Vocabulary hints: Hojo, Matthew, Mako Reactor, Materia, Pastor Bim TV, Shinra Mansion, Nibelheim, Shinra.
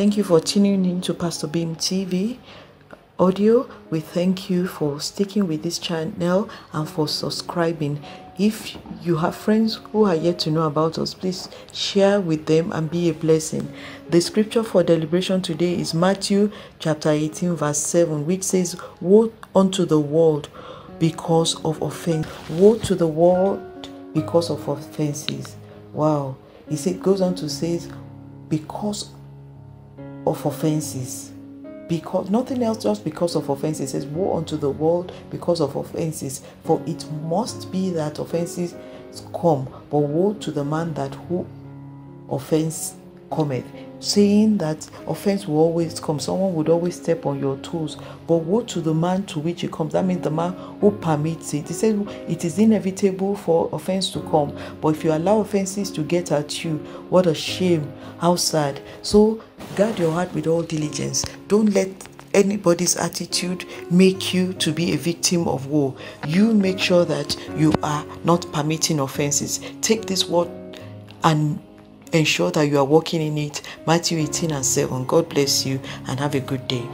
Thank you for tuning in to Pastor Bim TV audio. We thank you for sticking with this channel and for subscribing. If you have friends who are yet to know about us, please share with them and be a blessing. The scripture for deliberation today is Matthew chapter 18 verse 7, which says, "Woe unto the world because of offense." Woe to the world because of offenses. Wow. It goes on to say, because of offenses, because nothing else, just because of offenses. It says, woe unto the world because of offenses, for it must be that offenses come, but woe to the man that who offense cometh. Saying that offense will always come, someone would always step on your toes, but woe to the man to which it comes. That means the man who permits it. It says it is inevitable for offense to come, but if you allow offenses to get at you, what a shame, how sad. So guard your heart with all diligence. Don't let anybody's attitude make you to be a victim of woe. You make sure that you are not permitting offenses. Take this word and ensure that you are walking in it. Matthew 18 and 7. God bless you and have a good day.